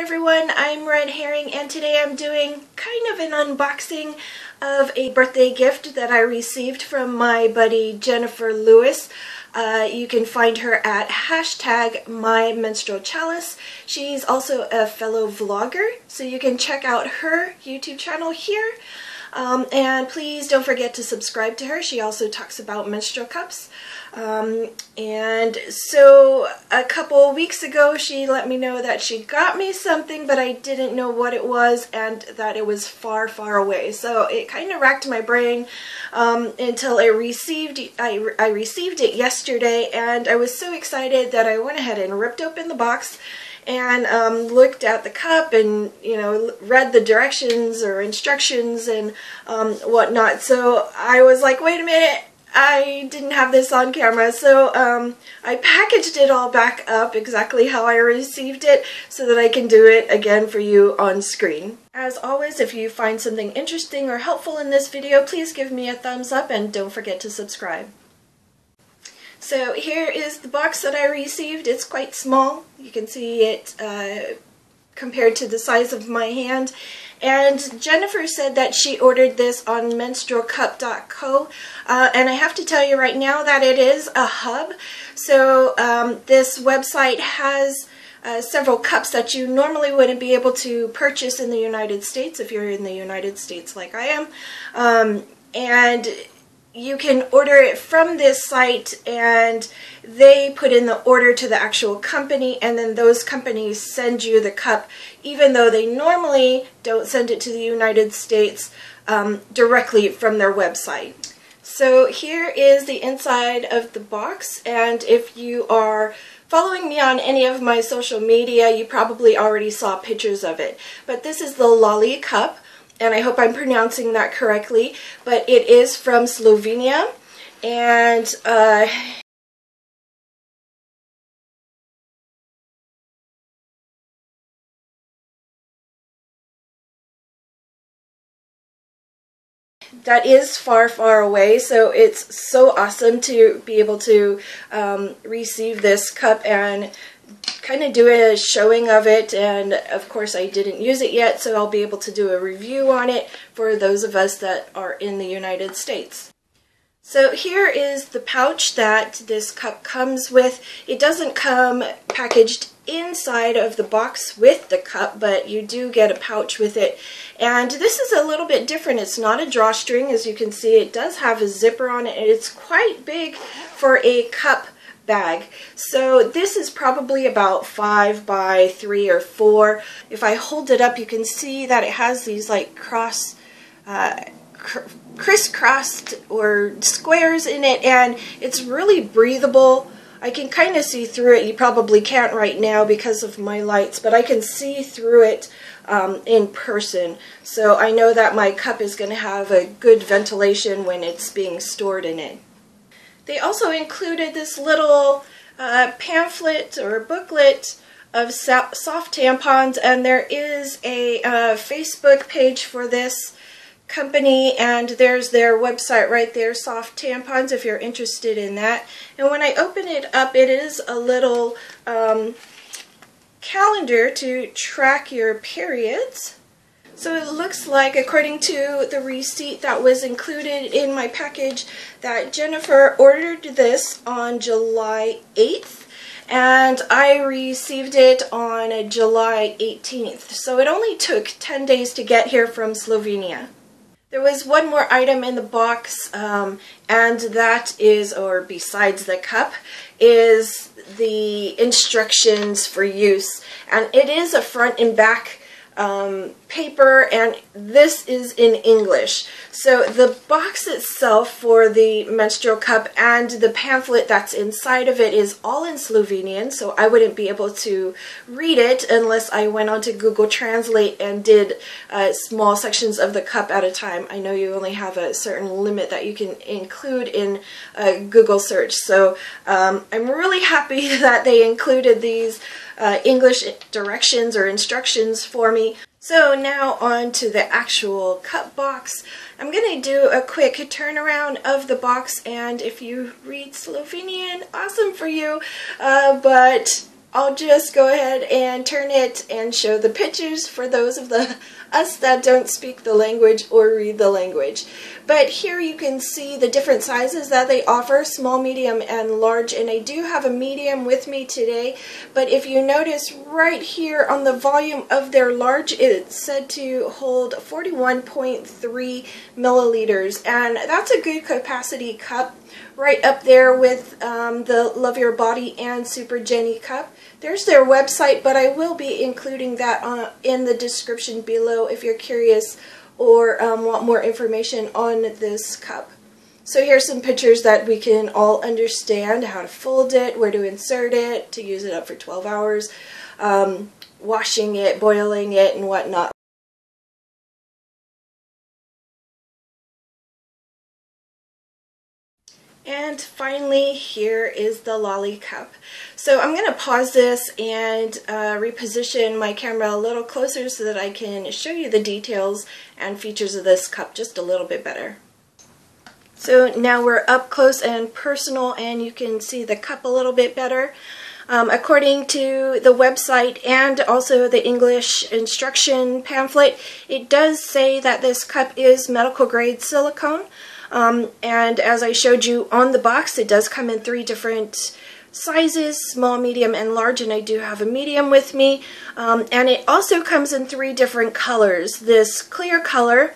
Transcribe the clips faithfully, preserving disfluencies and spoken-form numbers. everyone, I'm Red Herring, and today I'm doing kind of an unboxing of a birthday gift that I received from my buddy Jennifer Lewis. Uh, you can find her at hashtag my menstrual chalice. She's also a fellow vlogger, so you can check out her YouTube channel here. Um, and please don't forget to subscribe to her. She also talks about menstrual cups. Um, and so a couple weeks ago she let me know that she got me something, but I didn't know what it was and that it was far, far away. So it kind of racked my brain um, until I received, I, I received it yesterday, and I was so excited that I went ahead and ripped open the box and um, looked at the cup and, you know, read the directions or instructions and um, whatnot. So I was like, wait a minute, I didn't have this on camera. So um, I packaged it all back up exactly how I received it so that I can do it again for you on screen. As always, if you find something interesting or helpful in this video, please give me a thumbs up and don't forget to subscribe. So here is the box that I received. It's quite small. You can see it uh, compared to the size of my hand. And Jennifer said that she ordered this on menstrual cup dot co. Uh, and I have to tell you right now that it is a hub. So um, this website has uh, several cups that you normally wouldn't be able to purchase in the United States if you're in the United States like I am. Um, and you can order it from this site, and they put in the order to the actual company, and then those companies send you the cup, even though they normally don't send it to the United States um, directly from their website. So here is the inside of the box, and if you are following me on any of my social media, you probably already saw pictures of it. But this is the LaliCup, and I hope I'm pronouncing that correctly, but it is from Slovenia, and uh, that is far, far away, so it's so awesome to be able to um, receive this cup and kind of do a showing of it. And of course I didn't use it yet, so I'll be able to do a review on it for those of us that are in the United States. So here is the pouch that this cup comes with. It doesn't come packaged inside of the box with the cup, but you do get a pouch with it. And this is a little bit different. It's not a drawstring. As you can see, it does have a zipper on it, and it's quite big for a cup bag. So this is probably about five by three or four. If I hold it up, you can see that it has these like cross, uh, cr crisscrossed or squares in it, and it's really breathable. I can kind of see through it. You probably can't right now because of my lights, but I can see through it um, in person. So I know that my cup is going to have a good ventilation when it's being stored in it. They also included this little uh, pamphlet or booklet of soft tampons, and there is a uh, Facebook page for this company, and there's their website right there, Soft Tampons, if you're interested in that. And when I open it up, it is a little um, calendar to track your periods. So it looks like, according to the receipt that was included in my package, that Jennifer ordered this on July eighth, and I received it on July eighteenth. So it only took ten days to get here from Slovenia. There was one more item in the box, um, and that is, or besides the cup, is the instructions for use. And it is a front and back Um, paper, and this is in English. So the box itself for the menstrual cup and the pamphlet that's inside of it is all in Slovenian, so I wouldn't be able to read it unless I went on to Google Translate and did uh, small sections of the cup at a time. I know you only have a certain limit that you can include in uh, Google search, so um, I'm really happy that they included these Uh, English directions or instructions for me. So now on to the actual cup box. I'm going to do a quick turnaround of the box, and if you read Slovenian, awesome for you, uh, but I'll just go ahead and turn it and show the pictures for those of the us that don't speak the language or read the language. But here you can see the different sizes that they offer, small, medium, and large, and I do have a medium with me today. But if you notice right here on the volume of their large, it's said to hold forty-one point three milliliters, and that's a good capacity cup, right up there with um, the Love Your Body and Super Jennie Cup. There's their website, but I will be including that on, in the description below if you're curious or um, want more information on this cup. So here's some pictures that we can all understand: how to fold it, where to insert it, to use it up for twelve hours, um, washing it, boiling it, and whatnot. And finally, here is the LaliCup. So I'm going to pause this and uh, reposition my camera a little closer so that I can show you the details and features of this cup just a little bit better. So now we're up close and personal, and you can see the cup a little bit better. Um, according to the website and also the English instruction pamphlet, it does say that this cup is medical grade silicone. Um, and as I showed you on the box, it does come in three different sizes: small, medium, and large, and I do have a medium with me. Um, and it also comes in three different colors: this clear color,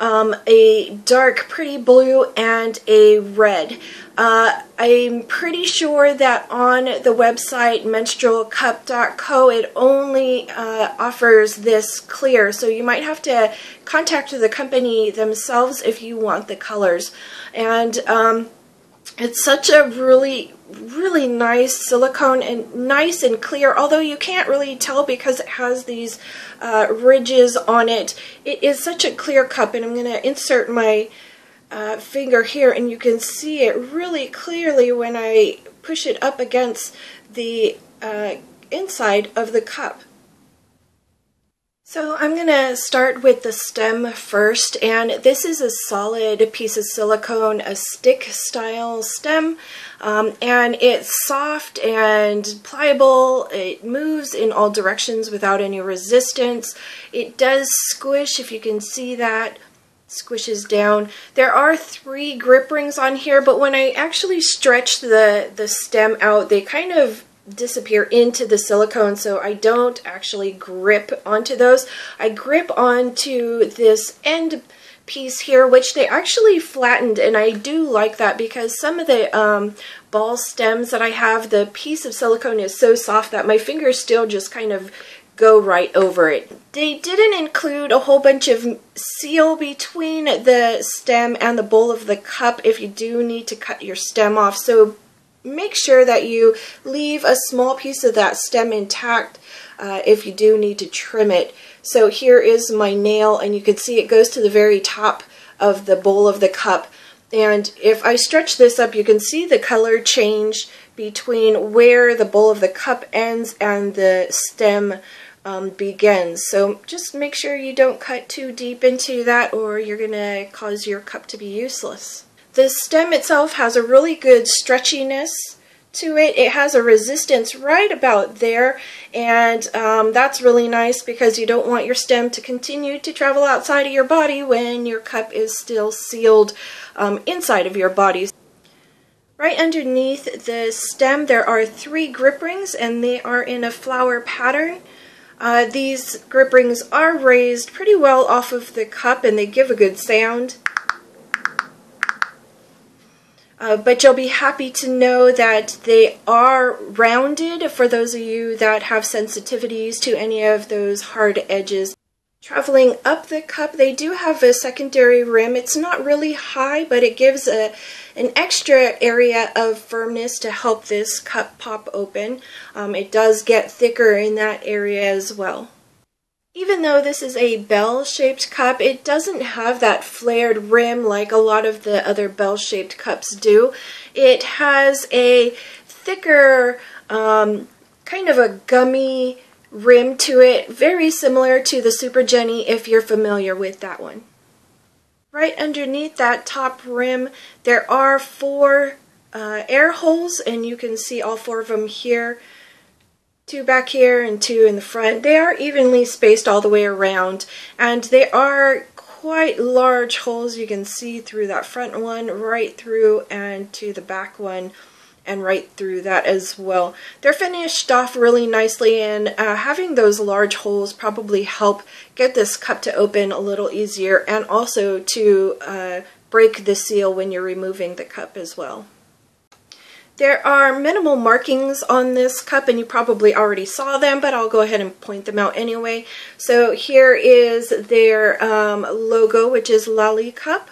Um, a dark pretty blue, and a red. Uh, I'm pretty sure that on the website menstrual cup dot co it only uh, offers this clear, so you might have to contact the company themselves if you want the colors. And um, it's such a really really nice silicone, and nice and clear, although you can't really tell because it has these uh, ridges on it. It is such a clear cup, and I'm going to insert my uh, finger here, and you can see it really clearly when I push it up against the uh, inside of the cup. So I'm going to start with the stem first, and this is a solid piece of silicone, a stick style stem, um, and it's soft and pliable. It moves in all directions without any resistance. It does squish, if you can see that, squishes down. There are three grip rings on here, but when I actually stretch the, the stem out, they kind of disappear into the silicone, so I don't actually grip onto those. I grip onto this end piece here, which they actually flattened, and I do like that because some of the um, ball stems that I have, the piece of silicone is so soft that my fingers still just kind of go right over it. They didn't include a whole bunch of seal between the stem and the bowl of the cup if you do need to cut your stem off, so make sure that you leave a small piece of that stem intact uh, if you do need to trim it. So here is my nail, and you can see it goes to the very top of the bowl of the cup. And if I stretch this up, you can see the color change between where the bowl of the cup ends and the stem um, begins. So just make sure you don't cut too deep into that, or you're going to cause your cup to be useless. The stem itself has a really good stretchiness to it. It has a resistance right about there, and um, that's really nice because you don't want your stem to continue to travel outside of your body when your cup is still sealed um, inside of your body. Right underneath the stem there are three grip rings, and they are in a flower pattern. Uh, these grip rings are raised pretty well off of the cup, and they give a good sound. Uh, but you'll be happy to know that they are rounded for those of you that have sensitivities to any of those hard edges. Traveling up the cup, they do have a secondary rim. It's not really high, but it gives a, an extra area of firmness to help this cup pop open. Um, it does get thicker in that area as well. Even though this is a bell-shaped cup, it doesn't have that flared rim like a lot of the other bell-shaped cups do. It has a thicker, um, kind of a gummy rim to it, very similar to the Super Jennie if you're familiar with that one. Right underneath that top rim, there are four uh, air holes, and you can see all four of them here. two back here and two in the front. They are evenly spaced all the way around, and they are quite large holes. You can see through that front one, right through, and to the back one, and right through that as well. They're finished off really nicely, and uh, having those large holes probably help get this cup to open a little easier, and also to uh, break the seal when you're removing the cup as well. There are minimal markings on this cup, and you probably already saw them, but I'll go ahead and point them out anyway. So here is their um, logo, which is LaliCup,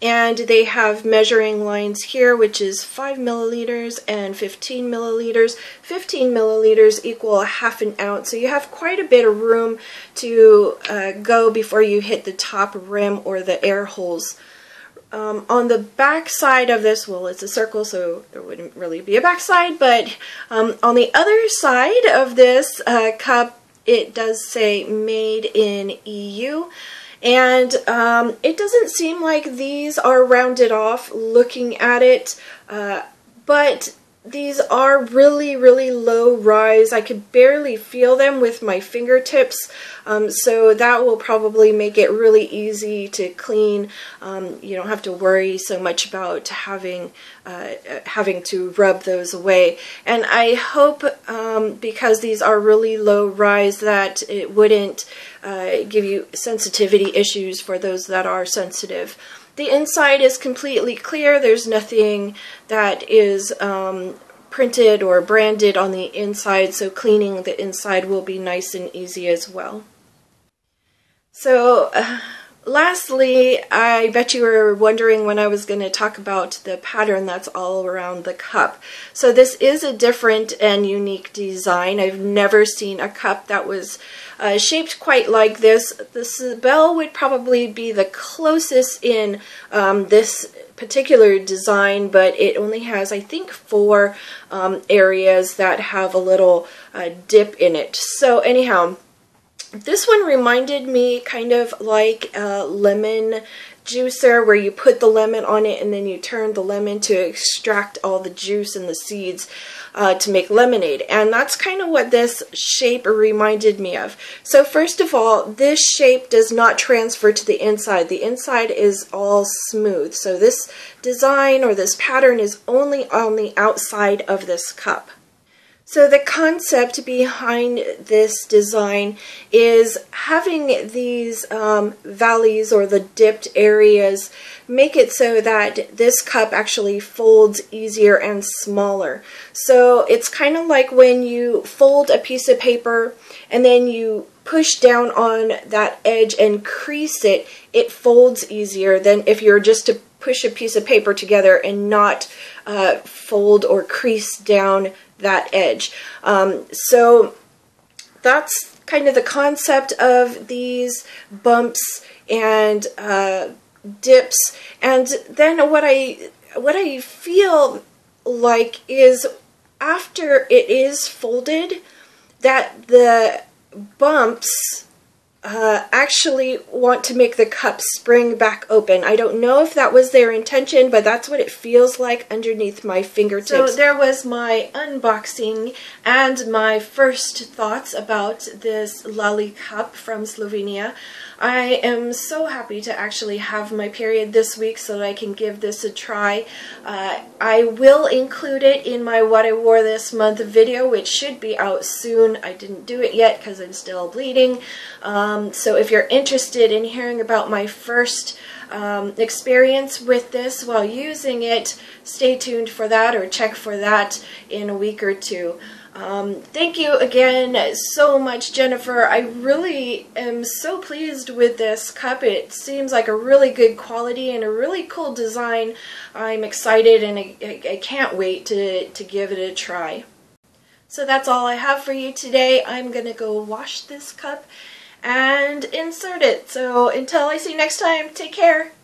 and they have measuring lines here, which is five milliliters and fifteen milliliters. fifteen milliliters equal a half an ounce, so you have quite a bit of room to uh, go before you hit the top rim or the air holes. Um, on the back side of this, well, it's a circle, so there wouldn't really be a back side, but um, on the other side of this uh, cup, it does say Made in E U, and um, it doesn't seem like these are rounded off looking at it, uh, but these are really, really low rise. I could barely feel them with my fingertips, um, so that will probably make it really easy to clean. Um, you don't have to worry so much about having uh, having to rub those away. And I hope, um, because these are really low rise, that it wouldn't uh, give you sensitivity issues for those that are sensitive. The inside is completely clear. There's nothing that is um, printed or branded on the inside, so cleaning the inside will be nice and easy as well. So uh, lastly, I bet you were wondering when I was going to talk about the pattern that's all around the cup. So this is a different and unique design. I've never seen a cup that was Uh, shaped quite like this. The Si Bell would probably be the closest in um, this particular design, but it only has, I think, four um, areas that have a little uh, dip in it. So anyhow, this one reminded me kind of like a lemon juicer, where you put the lemon on it and then you turn the lemon to extract all the juice and the seeds uh, to make lemonade. And that's kind of what this shape reminded me of. So first of all, this shape does not transfer to the inside. The inside is all smooth. So this design or this pattern is only on the outside of this cup. So the concept behind this design is having these um, valleys or the dipped areas make it so that this cup actually folds easier and smaller. So it's kind of like when you fold a piece of paper and then you push down on that edge and crease it, it folds easier than if you're just to push a piece of paper together and not uh, fold or crease down that edge. Um, so that's kind of the concept of these bumps and uh, dips. And then what I what I feel like is after it is folded, that the bumps Uh, actually want to make the cup spring back open. I don't know if that was their intention, but that's what it feels like underneath my fingertips. So there was my unboxing and my first thoughts about this LaliCup from Slovenia. I am so happy to actually have my period this week so that I can give this a try. Uh, I will include it in my What I Wore This Month video, which should be out soon. I didn't do it yet because I'm still bleeding. Um, Um, so if you're interested in hearing about my first um, experience with this while using it, stay tuned for that, or check for that in a week or two. Um, thank you again so much, Jennifer. I really am so pleased with this cup. It seems like a really good quality and a really cool design. I'm excited, and I, I, I can't wait to, to give it a try. So that's all I have for you today. I'm going to go wash this cup and insert it. So until I see you next time, take care.